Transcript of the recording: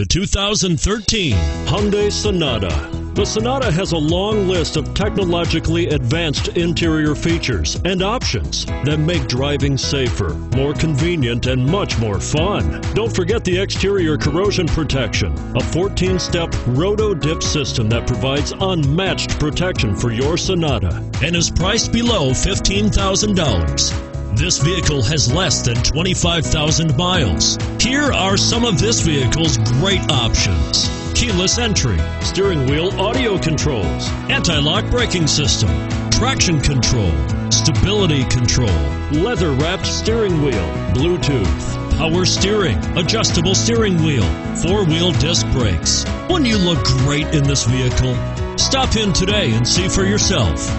The 2013 Hyundai Sonata. The Sonata has a long list of technologically advanced interior features and options that make driving safer, more convenient, and much more fun. Don't forget the exterior corrosion protection, a 14-step roto-dip system that provides unmatched protection for your Sonata and is priced below $15,000. This vehicle has less than 25,000 miles. Here are some of this vehicle's great options: keyless entry, steering wheel audio controls, anti-lock braking system, traction control, stability control, leather-wrapped steering wheel, Bluetooth, power steering, adjustable steering wheel, four-wheel disc brakes. Wouldn't you look great in this vehicle? Stop in today and see for yourself.